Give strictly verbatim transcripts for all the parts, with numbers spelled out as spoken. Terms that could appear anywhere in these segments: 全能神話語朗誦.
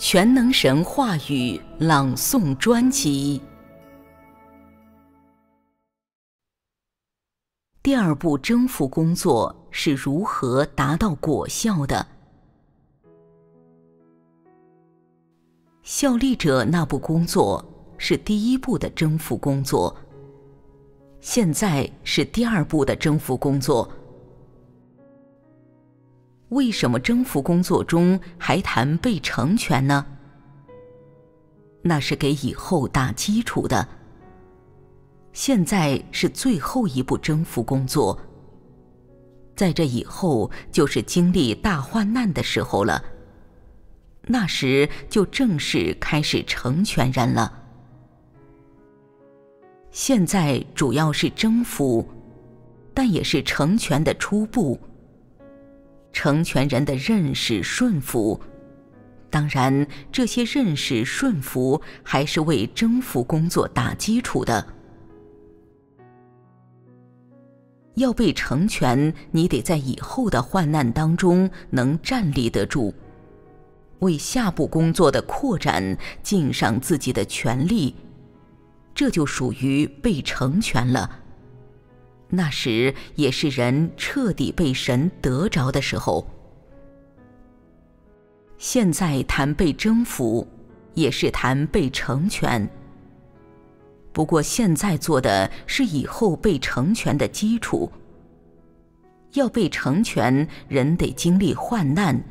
全能神话语朗诵专辑第二步，征服工作是如何达到果效的？效力者那步工作是第一步的征服工作，现在是第二步的征服工作。为什么征服工作中还谈被成全呢？那是给以后打基础的。现在是最后一步征服工作，在这以后就是经历大患难的时候了，那时就正式开始成全人了。现在主要是征服，但也是成全的初步。成全人的认识顺服，当然这些认识顺服还是为征服工作打基础的。要被成全，你得在以后的患难当中能站立得住，为下步工作的扩展尽上自己的全力，这就属于被成全了。那时也是人彻底被神得着的时候。现在谈被征服，也是谈被成全。不过现在做的是以后被成全的基础。要被成全，人得经历患难，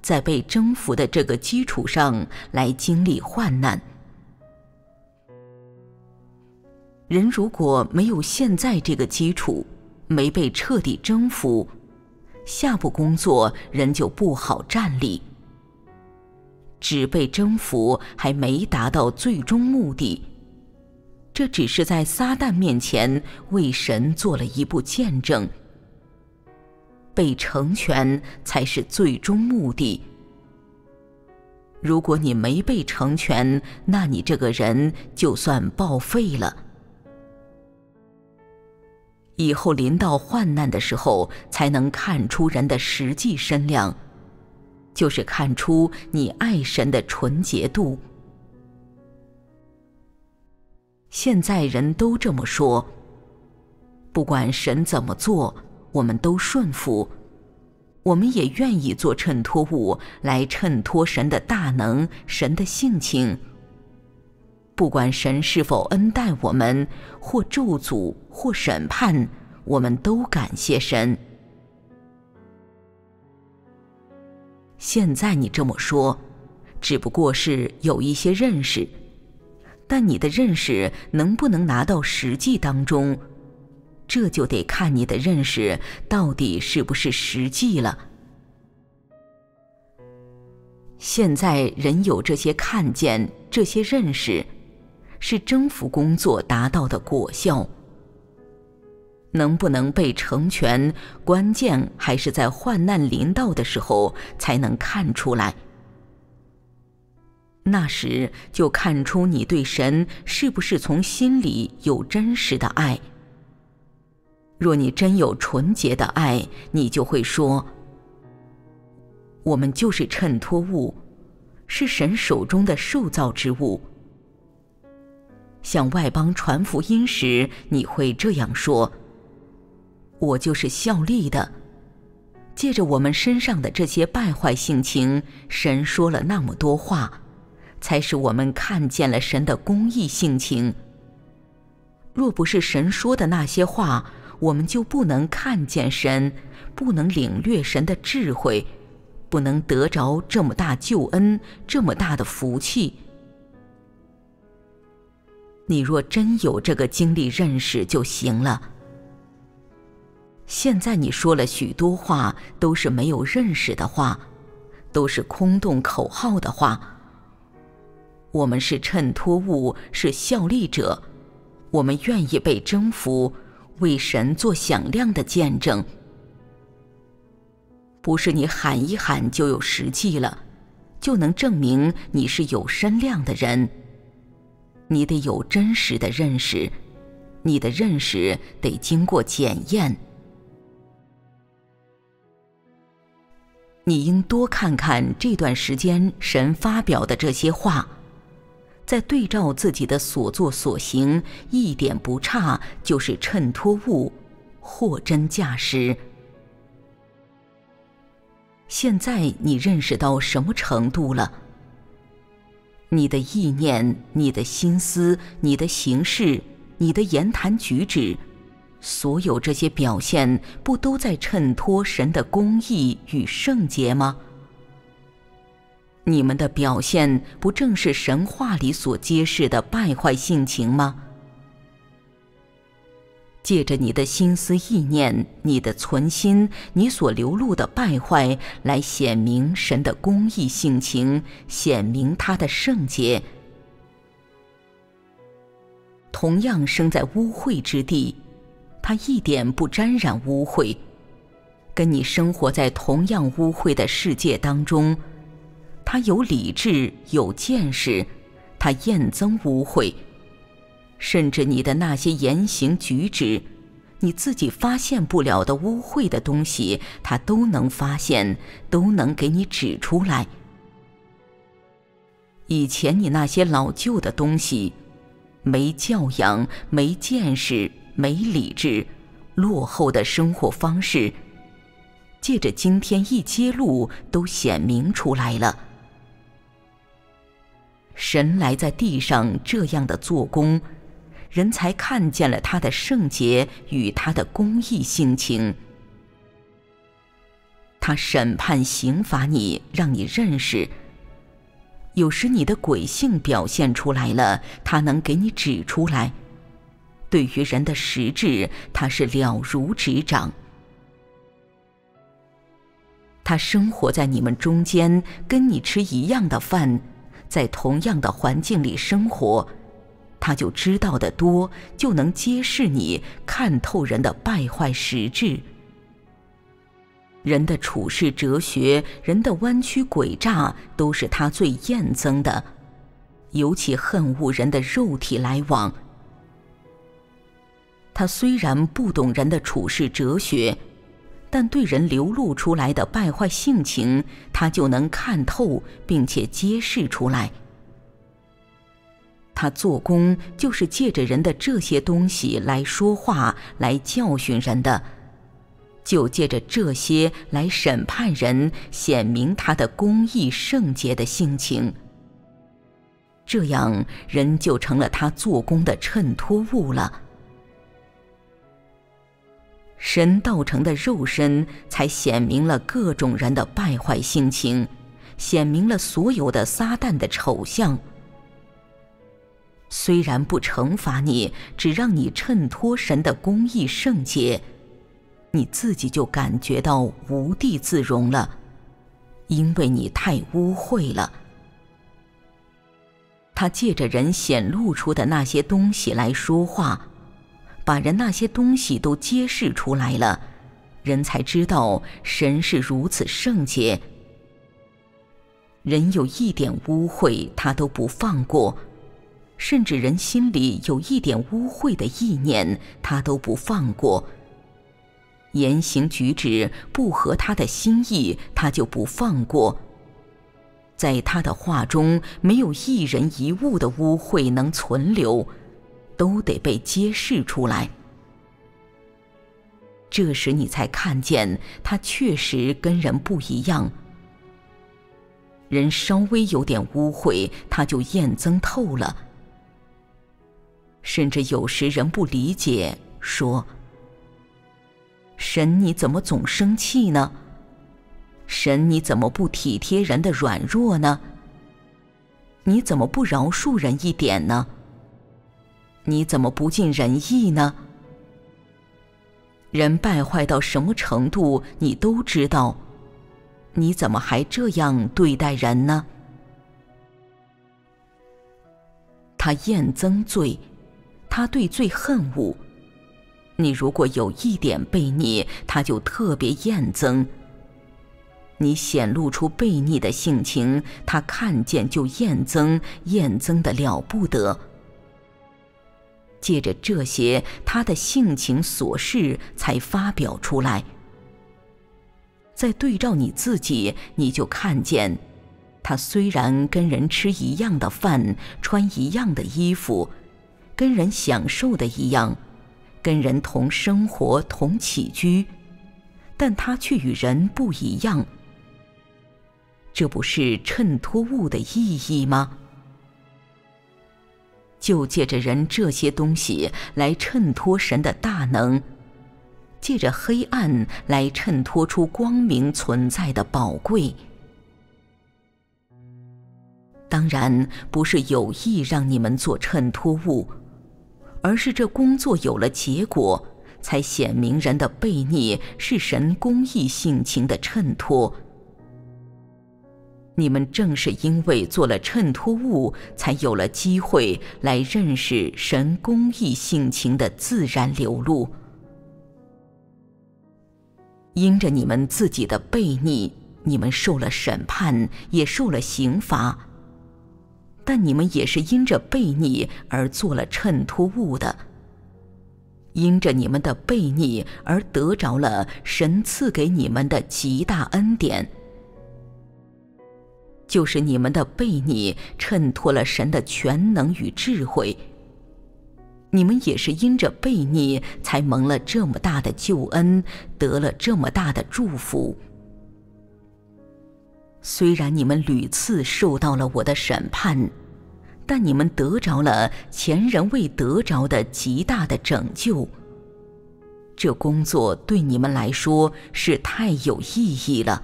在被征服的这个基础上来经历患难。人如果没有现在这个基础，没被彻底征服，下步工作人就不好站立。只被征服还没达到最终目的，这只是在撒旦面前为神做了一步见证。被成全才是最终目的。如果你没被成全，那你这个人就算报废了。以后临到患难的时候，才能看出人的实际身量，就是看出你爱神的纯洁度。现在人都这么说，不管神怎么做，我们都顺服，我们也愿意做衬托物，来衬托神的大能，神的性情。不管神是否恩待我们，或咒诅，或审判，我们都感谢神。现在你这么说，只不过是有一些认识，但你的认识能不能拿到实际当中，这就得看你的认识到底是不是实际了。现在人有这些看见，这些认识，是征服工作达到的果效。能不能被成全，关键还是在患难临到的时候才能看出来。那时就看出你对神是不是从心里有真实的爱。若你真有纯洁的爱，你就会说，我们就是衬托物，是神手中的受造之物。向外邦传福音时，你会这样说，我就是效力的。借着我们身上的这些败坏性情，神说了那么多话，才使我们看见了神的公义性情。若不是神说的那些话，我们就不能看见神，不能领略神的智慧，不能得着这么大救恩，这么大的福气。你若真有这个经历认识就行了。现在你说了许多话，都是没有认识的话，都是空洞口号的话。我们是衬托物，是效力者，我们愿意被征服，为神做响亮的见证。不是你喊一喊就有实际了，就能证明你是有身量的人。你得有真实的认识，你的认识得经过检验。你应多看看这段时间神发表的这些话，再对照自己的所作所行，一点不差，就是衬托物，货真价实。现在你认识到什么程度了？你的意念、你的心思、你的行事、你的言谈举止，所有这些表现，不都在衬托神的公义与圣洁吗？你们的表现，不正是神话里所揭示的败坏性情吗？借着你的心思意念、你的存心、你所流露的败坏，来显明神的公义性情，显明他的圣洁。同样生在污秽之地，他一点不沾染污秽，跟你生活在同样污秽的世界当中，他有理智、有见识，他厌憎污秽。甚至你的那些言行举止，你自己发现不了的污秽的东西，他都能发现，都能给你指出来。以前你那些老旧的东西，没教养、没见识、没理智、落后的生活方式，借着今天一揭露，都显明出来了。神来在地上这样的做工，人才看见了他的圣洁与他的公义性情。他审判刑罚你，让你认识。有时你的鬼性表现出来了，他能给你指出来。对于人的实质，他是了如指掌。他生活在你们中间，跟你吃一样的饭，在同样的环境里生活，他就知道的多，就能揭示你，看透人的败坏实质。人的处世哲学，人的弯曲诡诈，都是他最厌憎的，尤其恨恶人的肉体来往。他虽然不懂人的处世哲学，但对人流露出来的败坏性情，他就能看透并且揭示出来。他做工就是借着人的这些东西来说话，来教训人的，就借着这些来审判人，显明他的公义圣洁的性情。这样人就成了他做工的衬托物了。神道成的肉身，才显明了各种人的败坏性情，显明了所有的撒旦的丑相。虽然不惩罚你，只让你衬托神的公义圣洁，你自己就感觉到无地自容了，因为你太污秽了。他借着人显露出的那些东西来说话，把人那些东西都揭示出来了，人才知道神是如此圣洁。人有一点污秽，他都不放过，甚至人心里有一点污秽的意念，他都不放过。言行举止不合他的心意，他就不放过。在他的话中，没有一人一物的污秽能存留，都得被揭示出来。这时你才看见他确实跟人不一样。人稍微有点污秽，他就厌憎透了。甚至有时人不理解，说：“神，你怎么总生气呢？神，你怎么不体贴人的软弱呢？你怎么不饶恕人一点呢？你怎么不尽人意呢？”人败坏到什么程度，你都知道，你怎么还这样对待人呢？他厌憎罪，他对罪恨恶。你如果有一点悖逆，他就特别厌憎。你显露出悖逆的性情，他看见就厌憎，厌憎得了不得。借着这些，他的性情所示才发表出来。再对照你自己，你就看见，他虽然跟人吃一样的饭，穿一样的衣服，跟人享受的一样，跟人同生活同起居，但他却与人不一样。这不是衬托物的意义吗？就借着人这些东西来衬托神的大能，借着黑暗来衬托出光明存在的宝贵。当然不是有意让你们做衬托物，而是这工作有了结果，才显明人的悖逆是神公义性情的衬托。你们正是因为做了衬托物，才有了机会来认识神公义性情的自然流露。因着你们自己的悖逆，你们受了审判，也受了刑罚，但你们也是因着悖逆而做了衬托物的，因着你们的悖逆而得着了神赐给你们的极大恩典。就是你们的悖逆衬托了神的全能与智慧，你们也是因着悖逆才蒙了这么大的救恩，得了这么大的祝福。虽然你们屡次受到了我的审判，但你们得着了前人未得着的极大的拯救。这工作对你们来说是太有意义了，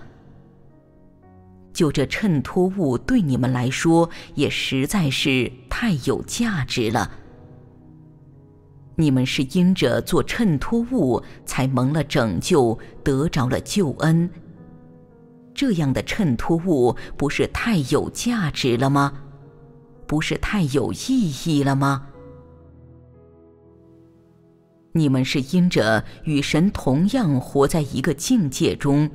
就这衬托物对你们来说也实在是太有价值了。你们是因着做衬托物才蒙了拯救，得着了救恩。这样的衬托物不是太有价值了吗？不是太有意义了吗？你们是因着与神同样活在一个境界中，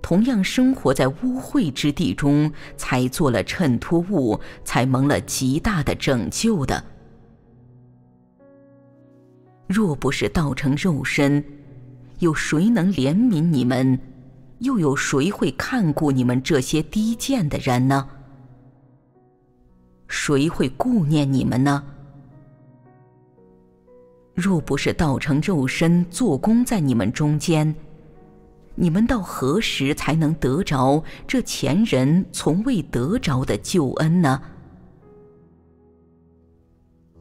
同样生活在污秽之地中，才做了衬托物，才蒙了极大的拯救的。若不是道成肉身，有谁能怜悯你们？又有谁会看顾你们这些低贱的人呢？谁会顾念你们呢？若不是道成肉身做工在你们中间，你们到何时才能得着这前人从未得着的救恩呢？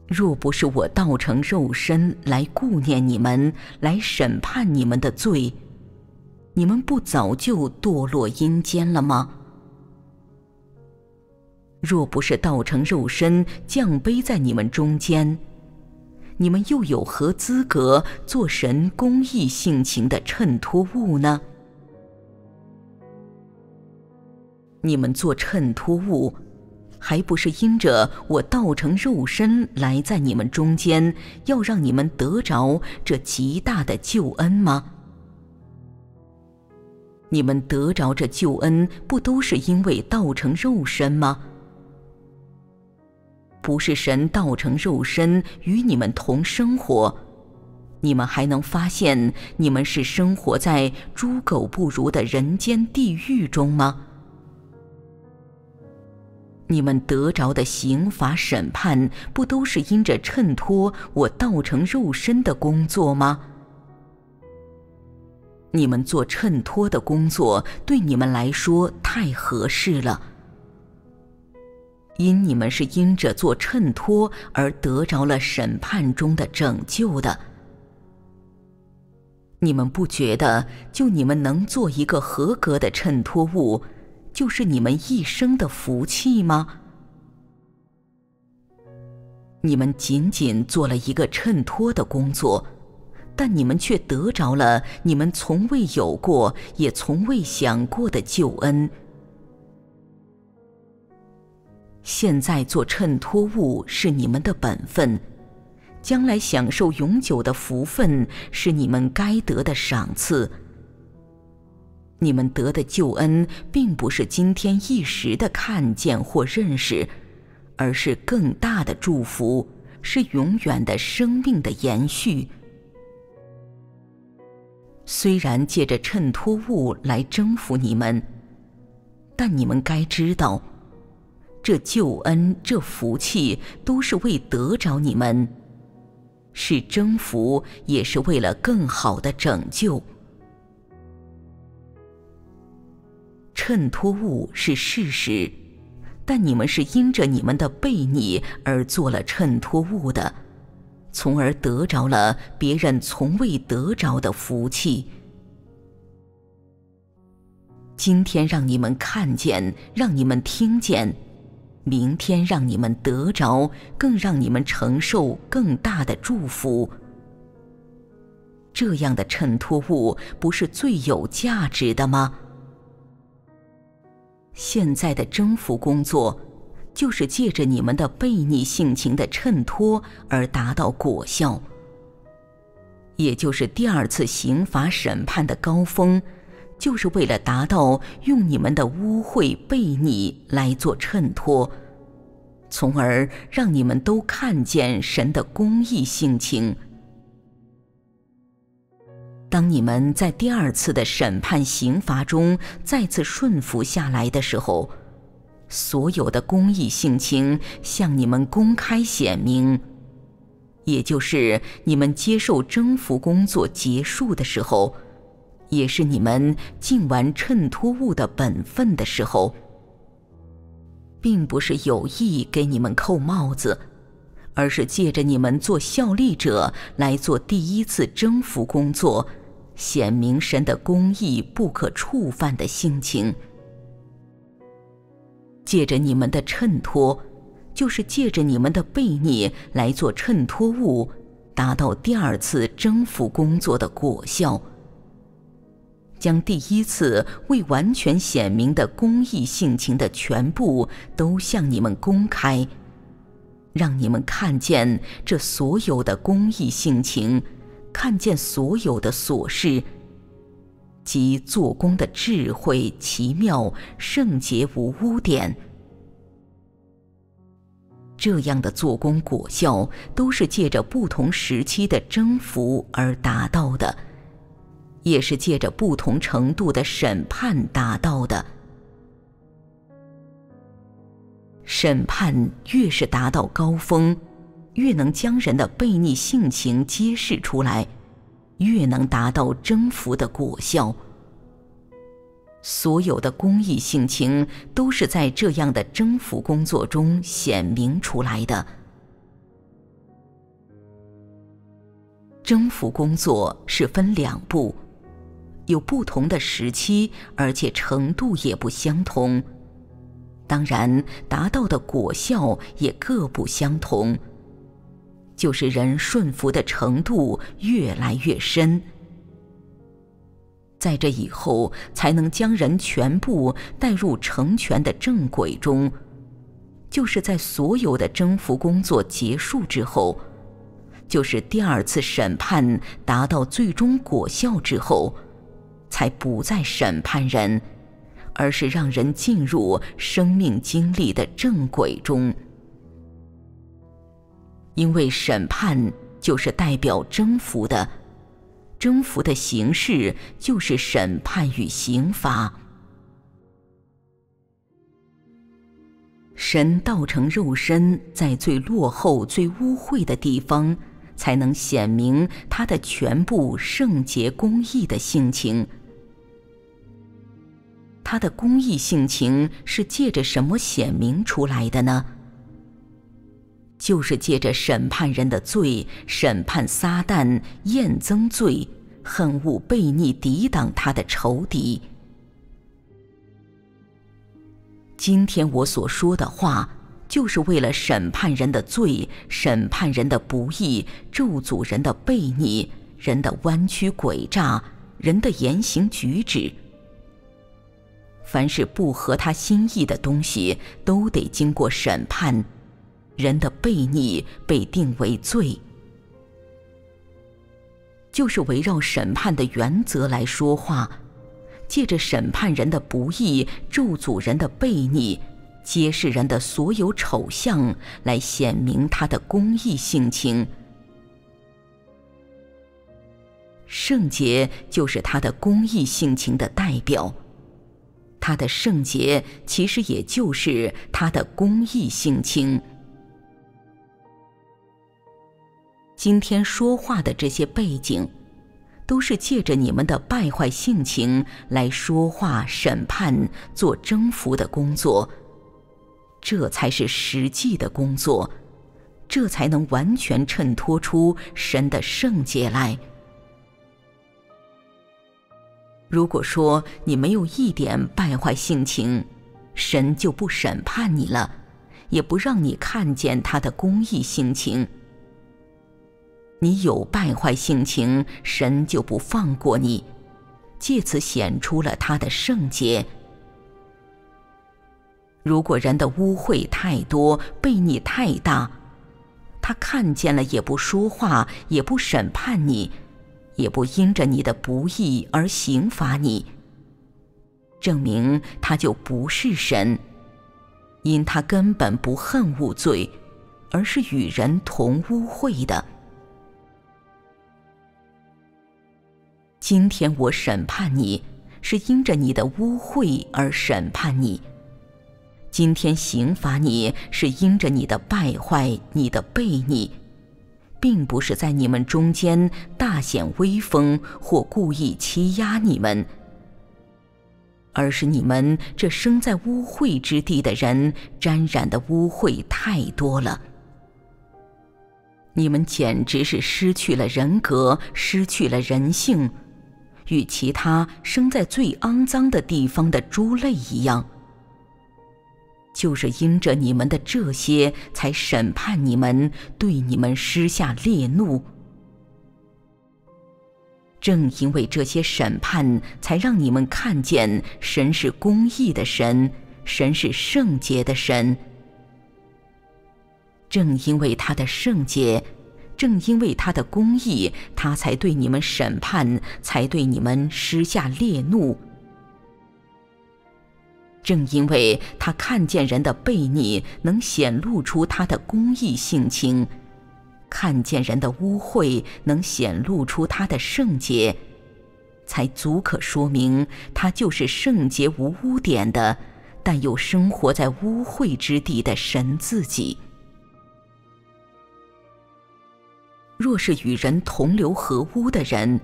若不是我道成肉身来顾念你们，来审判你们的罪，你们不早就堕落阴间了吗？若不是道成肉身降卑在你们中间，你们又有何资格做神公义性情的衬托物呢？你们做衬托物，还不是因着我道成肉身来在你们中间，要让你们得着这极大的救恩吗？你们得着这救恩，不都是因为道成肉身吗？不是神道成肉身与你们同生活，你们还能发现你们是生活在猪狗不如的人间地狱中吗？你们得着的刑罚审判，不都是因着衬托我道成肉身的工作吗？你们做衬托的工作对你们来说太合适了，因你们是因着做衬托而得着了审判中的拯救的。你们不觉得就你们能做一个合格的衬托物，就是你们一生的福气吗？你们仅仅做了一个衬托的工作，但你们却得着了你们从未有过也从未想过的救恩。现在做衬托物是你们的本分，将来享受永久的福分是你们该得的赏赐。你们得的救恩并不是今天一时的看见或认识，而是更大的祝福，是永远的生命的延续。虽然借着衬托物来征服你们，但你们该知道，这救恩、这福气都是为得着你们，是征服，也是为了更好的拯救。衬托物是事实，但你们是因着你们的悖逆而做了衬托物的，从而得着了别人从未得着的福气。今天让你们看见，让你们听见，明天让你们得着，更让你们承受更大的祝福。这样的衬托物不是最有价值的吗？现在的征服工作就是借着你们的悖逆性情的衬托而达到果效，也就是第二次刑罚审判的高峰，就是为了达到用你们的污秽悖逆来做衬托，从而让你们都看见神的公义性情。当你们在第二次的审判刑罚中再次顺服下来的时候，所有的公义性情向你们公开显明，也就是你们接受征服工作结束的时候，也是你们尽完衬托物的本分的时候，并不是有意给你们扣帽子，而是借着你们做效力者来做第一次征服工作，显明神的公义不可触犯的性情。借着你们的衬托，就是借着你们的悖逆来做衬托物，达到第二次征服工作的果效，将第一次未完全显明的公义性情的全部都向你们公开，让你们看见这所有的公义性情，看见所有的琐事，即做工的智慧、奇妙、圣洁无污点。这样的做工果效都是借着不同时期的征服而达到的，也是借着不同程度的审判达到的。审判越是达到高峰，越能将人的悖逆性情揭示出来，越能达到征服的果效。所有的公义性情都是在这样的征服工作中显明出来的。征服工作是分两步，有不同的时期，而且程度也不相同，当然达到的果效也各不相同，就是人顺服的程度越来越深，在这以后才能将人全部带入成全的正轨中，就是在所有的征服工作结束之后，就是第二次审判达到最终果效之后，才不再审判人，而是让人进入生命经历的正轨中。因为审判就是代表征服的，征服的形式就是审判与刑罚。神道成肉身，在最落后、最污秽的地方，才能显明他的全部圣洁公义的性情。他的公义性情是借着什么显明出来的呢？就是借着审判人的罪，审判撒旦，厌憎罪，恨恶悖逆抵挡他的仇敌。今天我所说的话，就是为了审判人的罪，审判人的不义，咒诅人的悖逆，人的弯曲诡诈，人的言行举止。凡是不合他心意的东西，都得经过审判。人的悖逆被定为罪，就是围绕审判的原则来说话，借着审判人的不义，咒诅人的悖逆，揭示人的所有丑相，来显明他的公义性情。圣洁就是他的公益性情的代表，他的圣洁其实也就是他的公益性情。今天说话的这些背景，都是借着你们的败坏性情来说话、审判、做征服的工作，这才是实际的工作，这才能完全衬托出神的圣洁来。如果说你没有一点败坏性情，神就不审判你了，也不让你看见他的公义性情。你有败坏性情，神就不放过你，借此显出了他的圣洁。如果人的污秽太多，悖逆太大，他看见了也不说话，也不审判你，也不因着你的不义而刑罚你，证明他就不是神，因他根本不恨恶罪，而是与人同污秽的。今天我审判你，是因着你的污秽而审判你；今天刑罚你，是因着你的败坏、你的悖逆，并不是在你们中间大显威风或故意欺压你们，而是你们这生在污秽之地的人沾染的污秽太多了。你们简直是失去了人格，失去了人性，与其他生在最肮脏的地方的猪类一样。就是因着你们的这些，才审判你们，对你们施下烈怒。正因为这些审判，才让你们看见神是公义的神，神是圣洁的神。正因为他的圣洁，正因为他的公义，他才对你们审判，才对你们施下烈怒。正因为他看见人的悖逆，能显露出他的公义性情；看见人的污秽，能显露出他的圣洁，才足可说明他就是圣洁无污点的，但又生活在污秽之地的神自己。若是与人同流合污的人，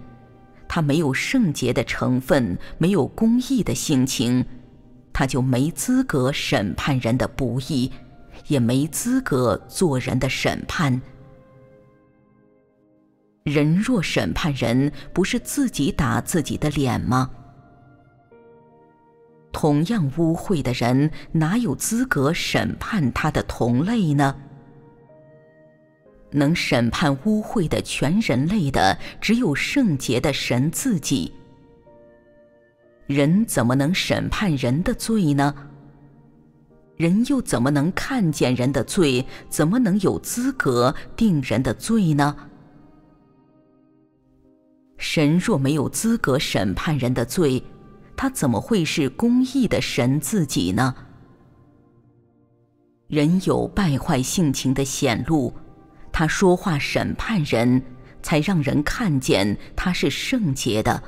他没有圣洁的成分，没有公义的性情，他就没资格审判人的不义，也没资格做人的审判。人若审判人，不是自己打自己的脸吗？同样污秽的人，哪有资格审判他的同类呢？能审判污秽的全人类的，只有圣洁的神自己。人怎么能审判人的罪呢？人又怎么能看见人的罪？怎么能有资格定人的罪呢？神若没有资格审判人的罪，他怎么会是公义的神自己呢？人有败坏性情的显露，他说话审判人，才让人看见他是圣洁的。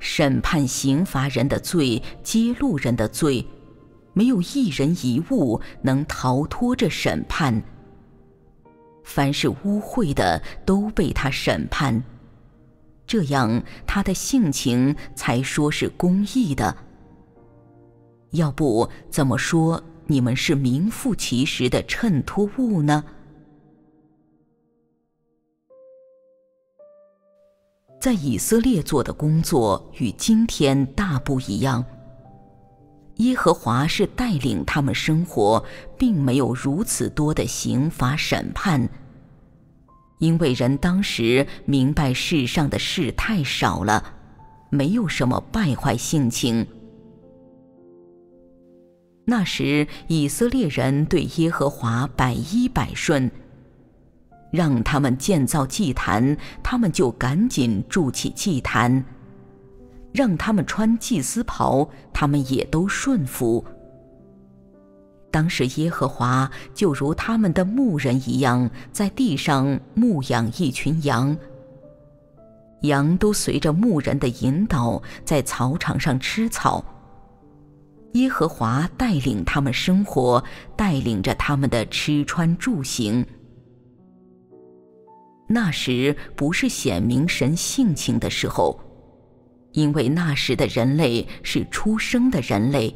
审判刑罚人的罪，揭露人的罪，没有一人一物能逃脱这审判。凡是污秽的都被他审判，这样他的性情才说是公义的。要不怎么说你们是名副其实的衬托物呢？在以色列做的工作与今天大不一样，耶和华是带领他们生活，并没有如此多的刑罚审判，因为人当时明白世上的事太少了，没有什么败坏性情。那时以色列人对耶和华百依百顺，让他们建造祭坛，他们就赶紧筑起祭坛；让他们穿祭司袍，他们也都顺服。当时耶和华就如他们的牧人一样，在地上牧养一群羊，羊都随着牧人的引导在草场上吃草。耶和华带领他们生活，带领着他们的吃穿住行。那时不是显明神性情的时候，因为那时的人类是出生的人类，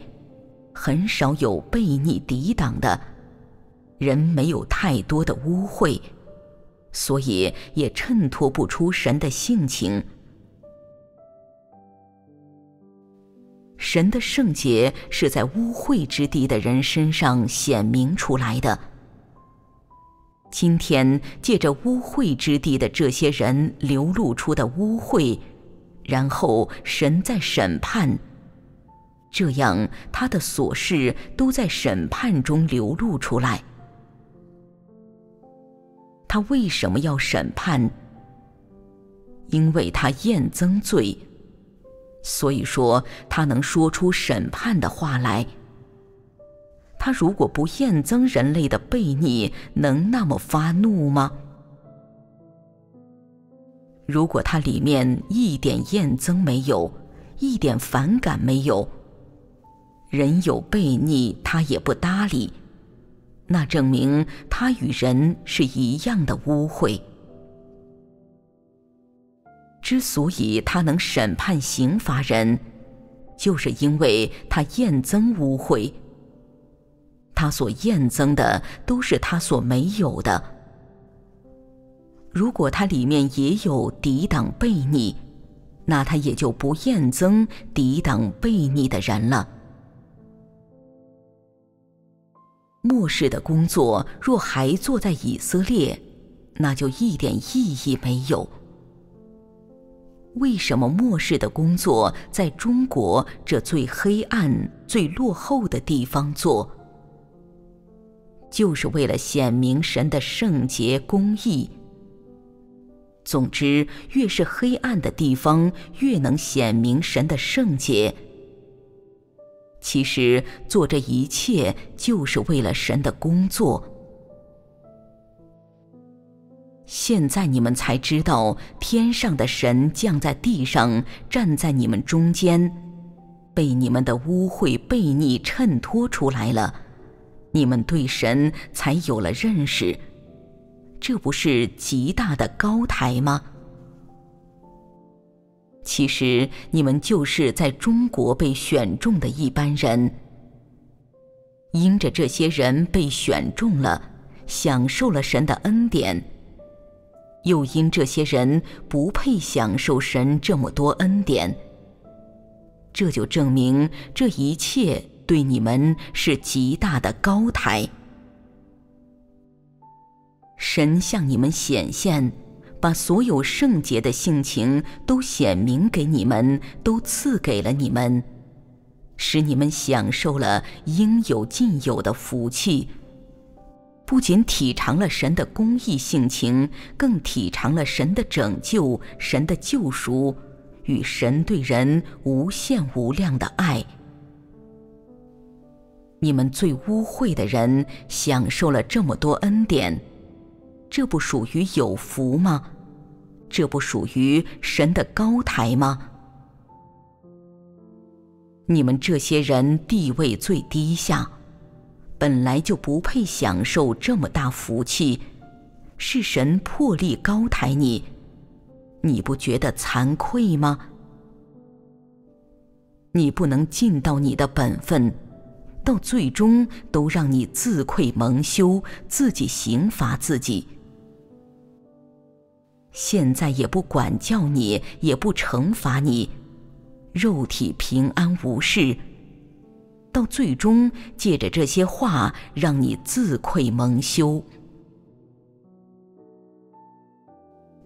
很少有悖逆抵挡的，人没有太多的污秽，所以也衬托不出神的性情。神的圣洁是在污秽之地的人身上显明出来的。今天借着污秽之地的这些人流露出的污秽，然后神在审判，这样他的琐事都在审判中流露出来。他为什么要审判？因为他厌憎罪，所以说他能说出审判的话来。他如果不厌憎人类的悖逆，能那么发怒吗？如果他里面一点厌憎没有，一点反感没有，人有悖逆他也不搭理，那证明他与人是一样的污秽。之所以他能审判刑罚人，就是因为他厌憎污秽。他所厌憎的都是他所没有的。如果他里面也有抵挡悖逆，那他也就不厌憎抵挡悖逆的人了。末世的工作若还做在以色列，那就一点意义没有。为什么末世的工作在中国这最黑暗、最落后的地方做？就是为了显明神的圣洁公义。总之，越是黑暗的地方，越能显明神的圣洁。其实做这一切就是为了神的工作。现在你们才知道，天上的神降在地上，站在你们中间，被你们的污秽悖逆衬托出来了，你们对神才有了认识，这不是极大的高抬吗？其实你们就是在中国被选中的一般人，因着这些人被选中了，享受了神的恩典，又因这些人不配享受神这么多恩典，这就证明这一切对你们是极大的高抬。神向你们显现，把所有圣洁的性情都显明给你们，都赐给了你们，使你们享受了应有尽有的福气。不仅体尝了神的公义性情，更体尝了神的拯救、神的救赎与神对人无限无量的爱。你们最污秽的人享受了这么多恩典，这不属于有福吗？这不属于神的高抬吗？你们这些人地位最低下，本来就不配享受这么大福气，是神破例高抬你，你不觉得惭愧吗？你不能尽到你的本分，到最终都让你自愧蒙羞，自己刑罚自己。现在也不管教你，也不惩罚你，肉体平安无事，到最终借着这些话让你自愧蒙羞。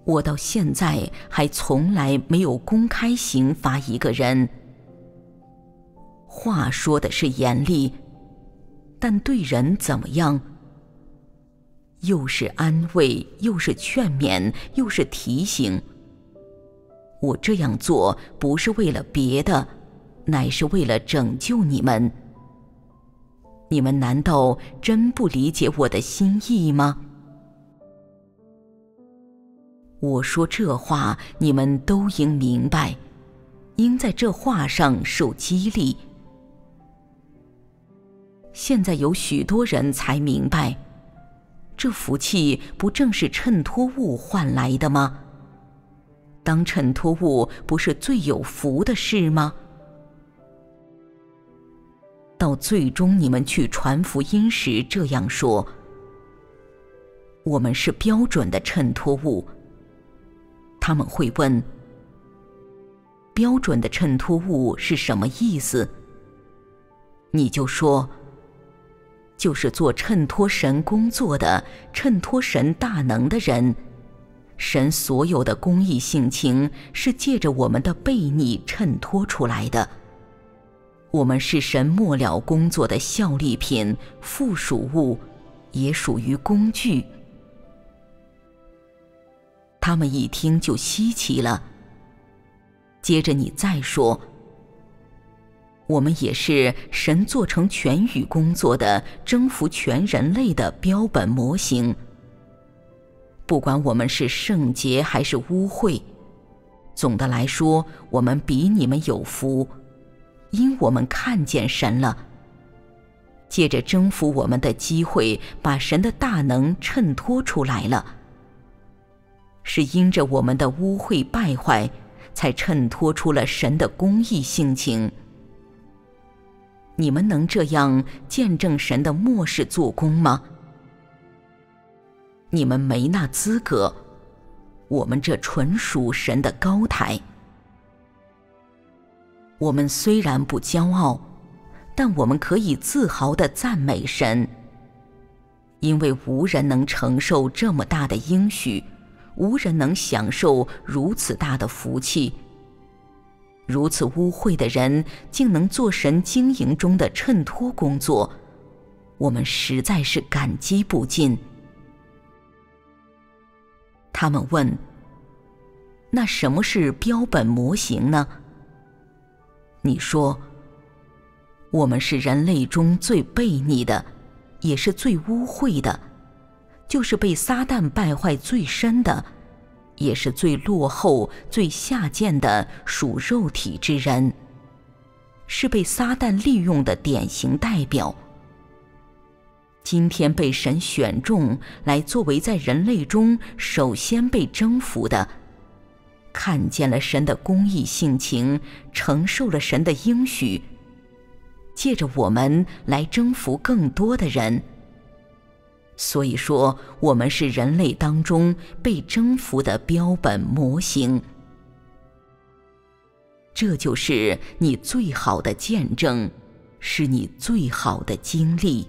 我到现在还从来没有公开刑罚一个人。话说的是严厉，但对人怎么样？又是安慰，又是劝勉，又是提醒。我这样做不是为了别的，乃是为了拯救你们。你们难道真不理解我的心意吗？我说这话，你们都应明白，应在这话上受激励。现在有许多人才明白，这福气不正是衬托物换来的吗？当衬托物不是最有福的事吗？到最终你们去传福音时这样说，我们是标准的衬托物。他们会问，标准的衬托物是什么意思？你就说，就是做衬托神工作的、衬托神大能的人。神所有的公义性情是借着我们的悖逆衬托出来的。我们是神末了工作的效力品、附属物，也属于工具。他们一听就稀奇了。接着你再说，我们也是神做成全宇工作的、征服全人类的标本模型。不管我们是圣洁还是污秽，总的来说，我们比你们有福。因我们看见神了，借着征服我们的机会，把神的大能衬托出来了。是因着我们的污秽败坏，才衬托出了神的公义性情。你们能这样见证神的末世做工吗？你们没那资格，我们这纯属神的高台。我们虽然不骄傲，但我们可以自豪地赞美神，因为无人能承受这么大的应许，无人能享受如此大的福气。如此污秽的人，竟能做神经营中的衬托工作，我们实在是感激不尽。他们问，那什么是标本模型呢？你说，我们是人类中最悖逆的，也是最污秽的，就是被撒旦败坏最深的，也是最落后、最下贱的属肉体之人，是被撒旦利用的典型代表。今天被神选中来作为在人类中首先被征服的，看见了神的公义性情，承受了神的应许，借着我们来征服更多的人。所以说，我们是人类当中被征服的标本模型。这就是你最好的见证，是你最好的经历。